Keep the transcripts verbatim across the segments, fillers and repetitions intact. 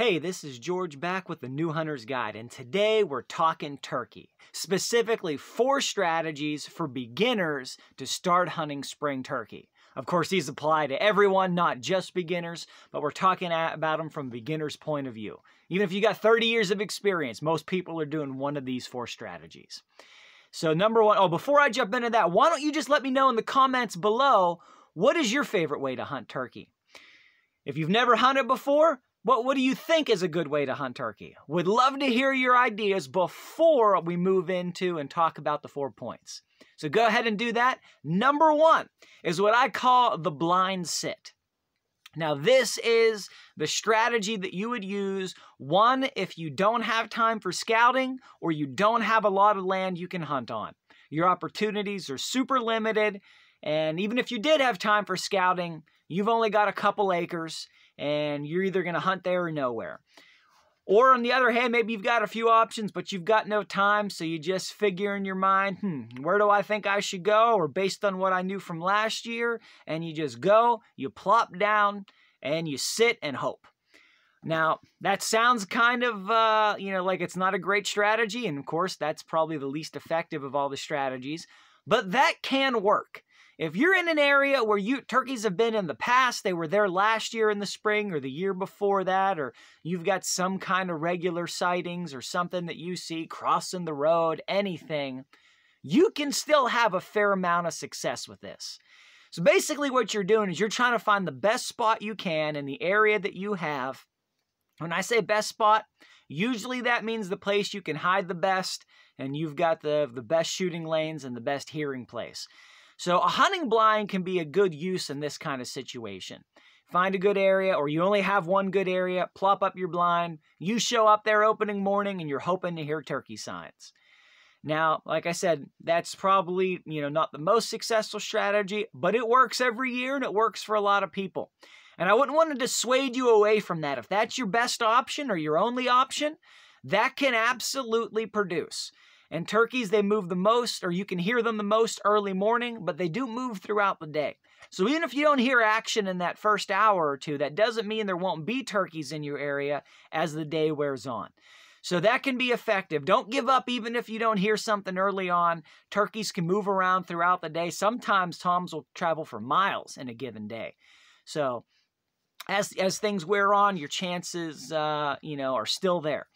Hey, this is George back with the New Hunter's Guide, and today we're talking turkey. Specifically, four strategies for beginners to start hunting spring turkey. Of course, these apply to everyone, not just beginners, but we're talking about them from a beginner's point of view. Even if you got thirty years of experience, most people are doing one of these four strategies. So number one, oh, before I jump into that, why don't you just let me know in the comments below, what is your favorite way to hunt turkey? If you've never hunted before, What, what do you think is a good way to hunt turkey? Would love to hear your ideas before we move into and talk about the four points. So go ahead and do that. Number one is what I call the blind sit. Now, this is the strategy that you would use, one, if you don't have time for scouting or you don't have a lot of land you can hunt on. Your opportunities are super limited, and even if you did have time for scouting, you've only got a couple acres, and you're either going to hunt there or nowhere. Or on the other hand, maybe you've got a few options, but you've got no time, so you just figure in your mind, hmm, where do I think I should go? Or based on what I knew from last year, and you just go, you plop down, and you sit and hope. Now, that sounds kind of, uh, you know, like it's not a great strategy, and of course, that's probably the least effective of all the strategies, but that can work. If you're in an area where you, turkeys have been in the past, they were there last year in the spring or the year before that, or you've got some kind of regular sightings or something that you see crossing the road, anything, you can still have a fair amount of success with this. So basically what you're doing is you're trying to find the best spot you can in the area that you have. When I say best spot, usually that means the place you can hide the best and you've got the, the best shooting lanes and the best hearing place. So a hunting blind can be a good use in this kind of situation. Find a good area, or you only have one good area, plop up your blind, you show up there opening morning, and you're hoping to hear turkey signs. Now, like I said, that's probably, you know, not the most successful strategy, but it works every year, and it works for a lot of people. And I wouldn't want to dissuade you away from that. If that's your best option or your only option, that can absolutely produce. And turkeys, they move the most, or you can hear them the most early morning, but they do move throughout the day. So even if you don't hear action in that first hour or two, that doesn't mean there won't be turkeys in your area as the day wears on. So that can be effective. Don't give up even if you don't hear something early on. Turkeys can move around throughout the day. Sometimes toms will travel for miles in a given day. So as, as things wear on, your chances uh, you know, are still there.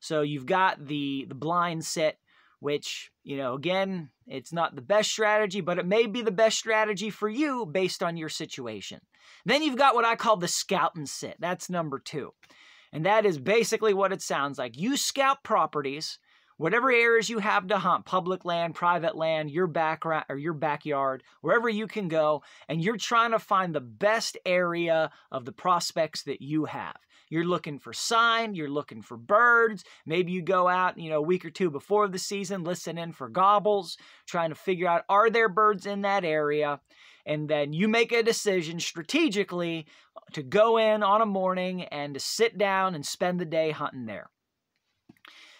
So you've got the, the blind sit, which, you know, again, it's not the best strategy, but it may be the best strategy for you based on your situation. Then you've got what I call the scout and sit. That's number two. And that is basically what it sounds like. You scout properties, whatever areas you have to hunt, public land, private land, your background or your backyard, wherever you can go, and you're trying to find the best area of the prospects that you have. You're looking for sign, you're looking for birds, maybe you go out, you know, a week or two before the season, listen in for gobbles, trying to figure out, are there birds in that area? And then you make a decision strategically to go in on a morning and to sit down and spend the day hunting there.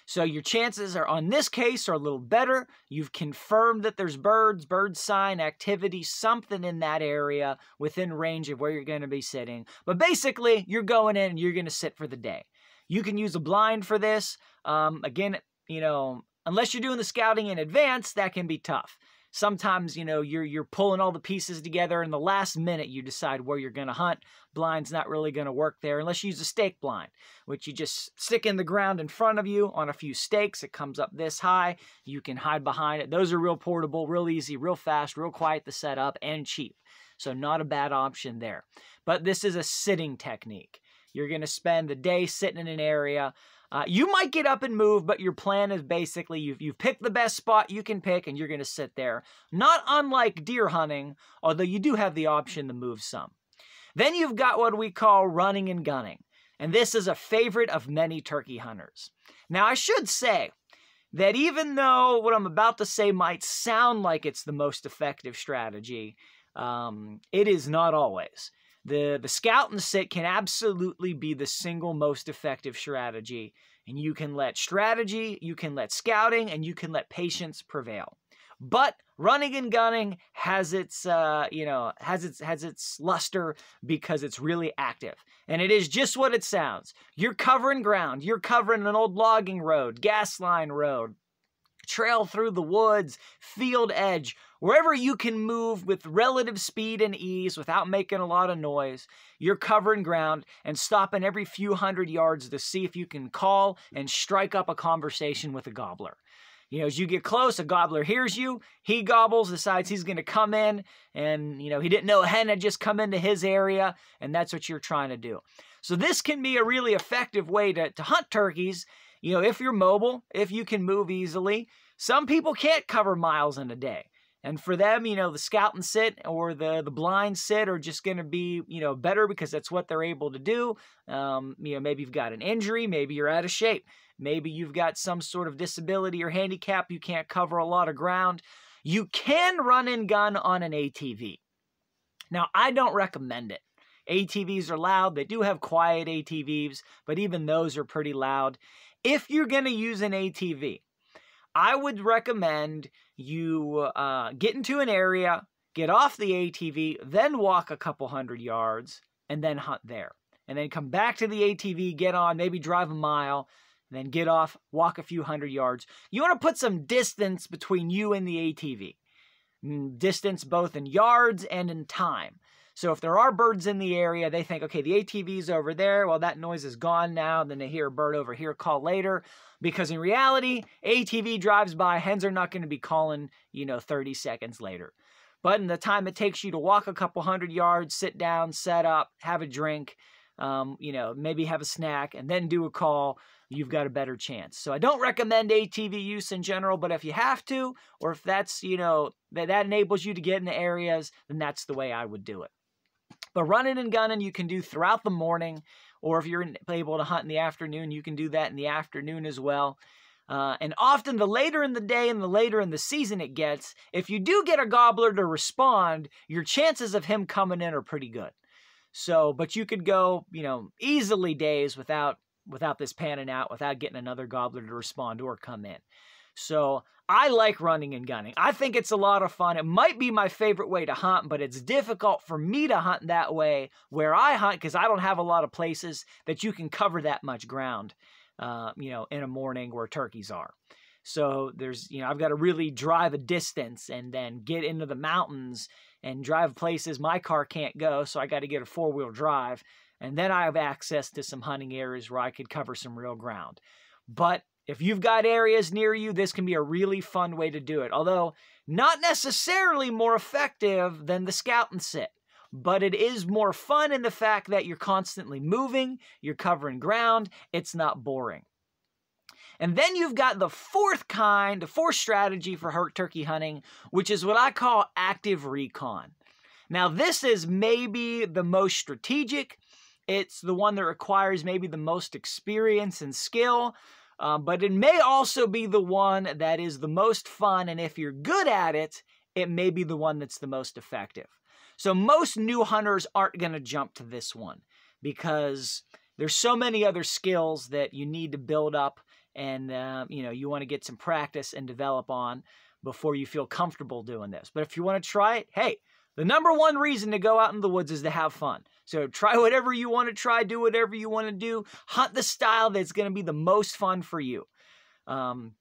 So your chances are, on this case, are a little better. You've confirmed that there's birds, bird sign, activity, something in that area within range of where you're going to be sitting. But basically, you're going in and you're going to sit for the day. You can use a blind for this. Um, again, you know, unless you're doing the scouting in advance, that can be tough. Sometimes, you know, you're, you're pulling all the pieces together and the last minute you decide where you're going to hunt. Blind's not really going to work there unless you use a stake blind, which you just stick in the ground in front of you on a few stakes. It comes up this high. You can hide behind it. Those are real portable, real easy, real fast, real quiet to set up, and cheap. So not a bad option there. But this is a sitting technique. You're going to spend the day sitting in an area. Uh, you might get up and move, but your plan is basically you've, you've picked the best spot you can pick, and you're going to sit there. Not unlike deer hunting, although you do have the option to move some. Then you've got what we call running and gunning, and this is a favorite of many turkey hunters. Now, I should say that even though what I'm about to say might sound like it's the most effective strategy, um, it is not always. The, the scout and sit can absolutely be the single most effective strategy, and you can let strategy, you can let scouting, and you can let patience prevail. But running and gunning has its, uh, you know, has its has its luster because it's really active. And it is just what it sounds. You're covering ground. You're covering an old logging road, gas line road, trail through the woods, field edge, wherever you can move with relative speed and ease without making a lot of noise. You're covering ground and stopping every few hundred yards to see if you can call and strike up a conversation with a gobbler. You know, as you get close, a gobbler hears you, he gobbles, decides he's going to come in, and, you know, he didn't know a hen had just come into his area, and that's what you're trying to do. So this can be a really effective way to, to hunt turkeys, you know, if you're mobile, if you can move easily. Some people can't cover miles in a day. And for them, you know, the scout and sit or the, the blind sit are just going to be, you know, better because that's what they're able to do. Um, you know, maybe you've got an injury, maybe you're out of shape, maybe you've got some sort of disability or handicap, you can't cover a lot of ground. You can run and gun on an A T V. Now, I don't recommend it. A T Vs are loud. They do have quiet A T Vs, but even those are pretty loud. If you're going to use an A T V, I would recommend you uh, get into an area, get off the A T V, then walk a couple hundred yards, and then hunt there. And then come back to the A T V, get on, maybe drive a mile, and then get off, walk a few hundred yards. You want to put some distance between you and the A T V. Distance both in yards and in time. So if there are birds in the area, they think, okay, the A T V's over there. Well, that noise is gone now. Then they hear a bird over here call later. Because in reality, A T V drives by. Hens are not going to be calling, you know, thirty seconds later. But in the time it takes you to walk a couple hundred yards, sit down, set up, have a drink, um, you know, maybe have a snack, and then do a call, you've got a better chance. So I don't recommend A T V use in general, but if you have to, or if that's, you know, that, that enables you to get in the areas, then that's the way I would do it. But running and gunning you can do throughout the morning, or if you're able to hunt in the afternoon, you can do that in the afternoon as well. Uh, and often the later in the day and the later in the season it gets, if you do get a gobbler to respond, your chances of him coming in are pretty good. So, but you could go, you know, easily days without, without this panning out, without getting another gobbler to respond or come in. So I like running and gunning. I think it's a lot of fun. It might be my favorite way to hunt, but it's difficult for me to hunt that way where I hunt because I don't have a lot of places that you can cover that much ground, uh, you know, in a morning where turkeys are. So there's, you know, I've got to really drive a distance and then get into the mountains and drive places my car can't go. So I got to get a four-wheel drive. And then I have access to some hunting areas where I could cover some real ground. But if you've got areas near you, this can be a really fun way to do it. Although not necessarily more effective than the scout and sit, but it is more fun in the fact that you're constantly moving, you're covering ground, it's not boring. And then you've got the fourth kind, the fourth strategy for turkey hunting, which is what I call active recon. Now this is maybe the most strategic. It's the one that requires maybe the most experience and skill. Um, but it may also be the one that is the most fun, and if you're good at it, it may be the one that's the most effective. So most new hunters aren't going to jump to this one because there's so many other skills that you need to build up and uh, you know, you want to get some practice and develop on before you feel comfortable doing this. But if you want to try it, hey, the number one reason to go out in the woods is to have fun. So try whatever you want to try, do whatever you want to do, hunt the style that's going to be the most fun for you. Um,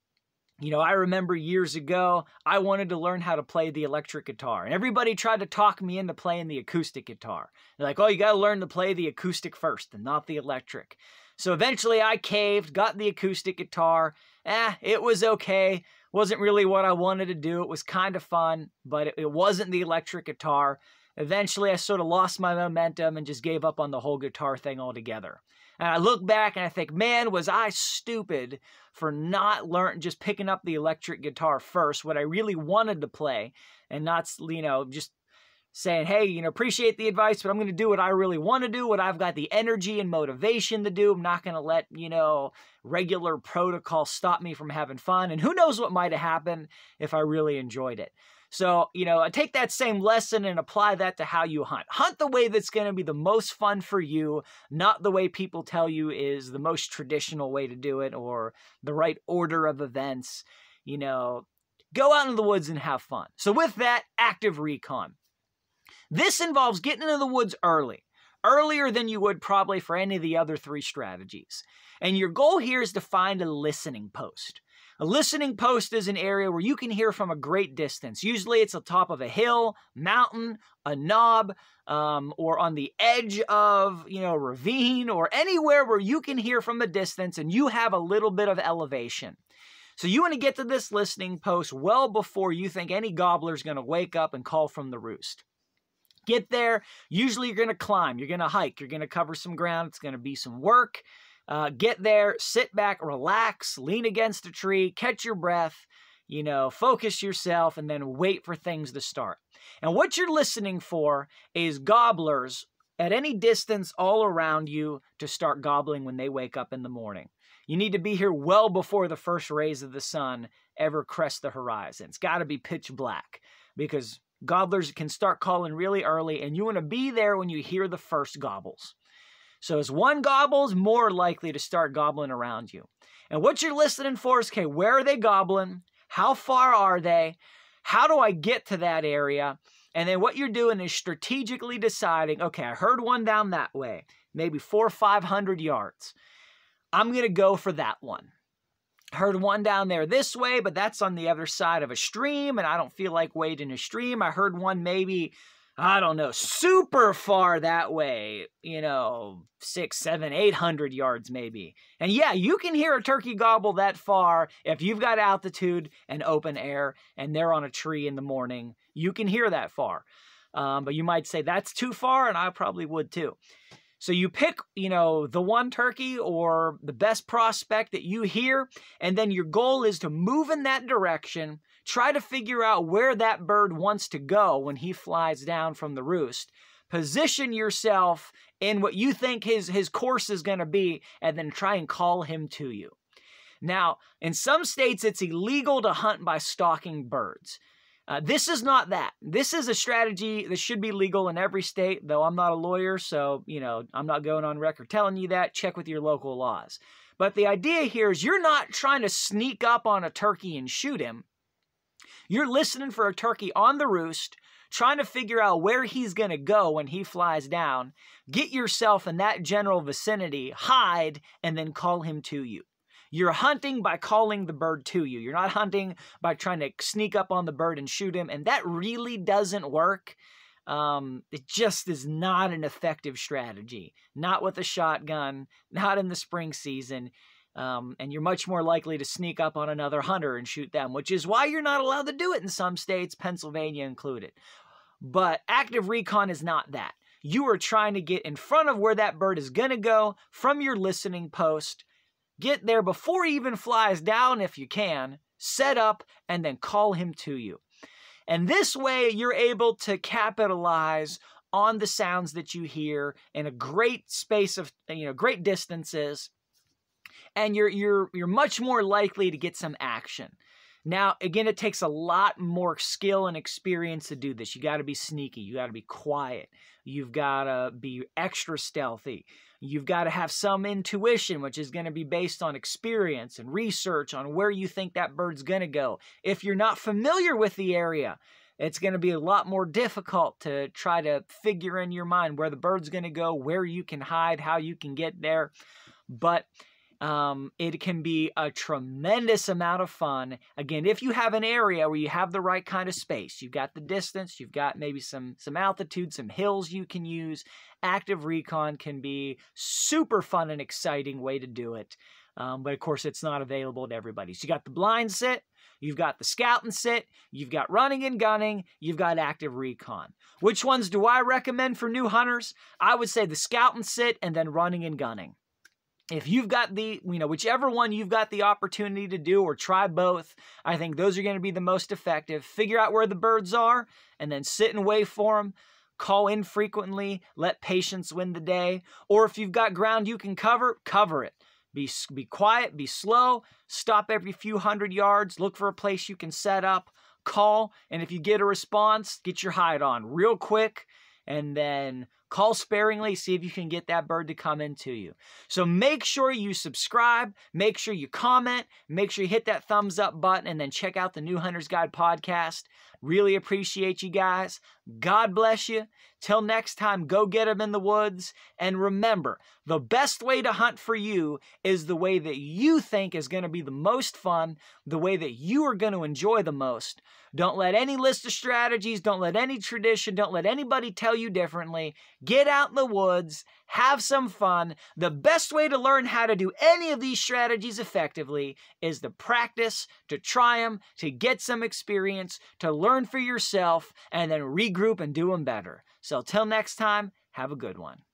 you know, I remember years ago, I wanted to learn how to play the electric guitar. And everybody tried to talk me into playing the acoustic guitar. They're like, oh, you got to learn to play the acoustic first and not the electric. So eventually I caved, got the acoustic guitar. Eh, it was okay. Wasn't really what I wanted to do. It was kind of fun, but it, it wasn't the electric guitar. Eventually, I sort of lost my momentum and just gave up on the whole guitar thing altogether. And I look back and I think, man, was I stupid for not learning, just picking up the electric guitar first, what I really wanted to play, and not, you know, just saying, hey, you know, appreciate the advice, but I'm going to do what I really want to do, what I've got the energy and motivation to do. I'm not going to let, you know, regular protocol stop me from having fun. And who knows what might have happened if I really enjoyed it. So, you know, I take that same lesson and apply that to how you hunt. Hunt the way that's going to be the most fun for you, not the way people tell you is the most traditional way to do it or the right order of events. You know, Go out into the woods and have fun. So with that, active recon. This involves getting into the woods early, earlier than you would probably for any of the other three strategies. And your goal here is to find a listening post. A listening post is an area where you can hear from a great distance. Usually it's the top of a hill, mountain, a knob, um, or on the edge of, you know, a ravine, or anywhere where you can hear from a distance and you have a little bit of elevation. So you want to get to this listening post well before you think any gobbler's going to wake up and call from the roost. Get there. Usually you're going to climb, you're going to hike, you're going to cover some ground. It's going to be some work. Uh, get there, sit back, relax, lean against a tree, catch your breath, you know, focus yourself, and then wait for things to start. And what you're listening for is gobblers at any distance all around you to start gobbling when they wake up in the morning. You need to be here well before the first rays of the sun ever crest the horizon. It's got to be pitch black because gobblers can start calling really early, and you want to be there when you hear the first gobbles. So as one gobbles, more likely to start gobbling around you. And what you're listening for is, okay, where are they gobbling? How far are they? How do I get to that area? And then what you're doing is strategically deciding, okay, I heard one down that way, maybe four or five hundred yards. I'm going to go for that one. Heard one down there this way, but that's on the other side of a stream, and I don't feel like wading a stream. I heard one maybe, I don't know, super far that way, you know, six, seven, eight hundred yards maybe. And yeah, you can hear a turkey gobble that far if you've got altitude and open air, and they're on a tree in the morning. You can hear that far, um, but you might say that's too far, and I probably would too. So you pick, you know, the one turkey or the best prospect that you hear, and then your goal is to move in that direction, try to figure out where that bird wants to go when he flies down from the roost, position yourself in what you think his, his course is going to be, and then try and call him to you. Now, in some states, it's illegal to hunt by stalking birds. Uh, this is not that. This is a strategy that should be legal in every state, though I'm not a lawyer, so, you know, I'm not going on record telling you that. Check with your local laws. But the idea here is you're not trying to sneak up on a turkey and shoot him. You're listening for a turkey on the roost, trying to figure out where he's going to go when he flies down. Get yourself in that general vicinity, hide, and then call him to you. You're hunting by calling the bird to you. You're not hunting by trying to sneak up on the bird and shoot him, and that really doesn't work. Um, it just is not an effective strategy. Not with a shotgun, not in the spring season, um, and you're much more likely to sneak up on another hunter and shoot them, which is why you're not allowed to do it in some states, Pennsylvania included. But active recon is not that. You are trying to get in front of where that bird is going to go from your listening post. Get there before he even flies down if you can, set up, and then call him to you. And this way, you're able to capitalize on the sounds that you hear in a great space of, you know, great distances, and you're, you're, you're much more likely to get some action. Now, again, it takes a lot more skill and experience to do this. You got to be sneaky. You got to be quiet. You've got to be extra stealthy. You've got to have some intuition, which is going to be based on experience and research on where you think that bird's going to go. If you're not familiar with the area, it's going to be a lot more difficult to try to figure in your mind where the bird's going to go, where you can hide, how you can get there. But Um, it can be a tremendous amount of fun. Again, if you have an area where you have the right kind of space, you've got the distance, you've got maybe some, some altitude, some hills you can use, active recon can be super fun and exciting way to do it. Um, but of course, it's not available to everybody. So you got the blind sit, you've got the scout and sit, you've got running and gunning, you've got active recon. Which ones do I recommend for new hunters? I would say the scout and sit and then running and gunning. If you've got the, you know, whichever one you've got the opportunity to do or try both, I think those are going to be the most effective. Figure out where the birds are and then sit and wait for them. Call infrequently. Let patience win the day. Or if you've got ground you can cover, cover it. Be, be quiet, be slow, stop every few hundred yards, look for a place you can set up, call, and if you get a response, get your hide on real quick and then Call sparingly, see if you can get that bird to come into you. So make sure you subscribe, make sure you comment, make sure you hit that thumbs up button, and then check out the New Hunters Guide podcast. Really appreciate you guys. God bless you. Till next time, go get them in the woods. And remember, the best way to hunt for you is the way that you think is going to be the most fun, the way that you are going to enjoy the most. Don't let any list of strategies, don't let any tradition, don't let anybody tell you differently. Get out in the woods, have some fun. The best way to learn how to do any of these strategies effectively is to practice, to try them, to get some experience, to learn for yourself, and then regroup and do them better. So till next time, have a good one.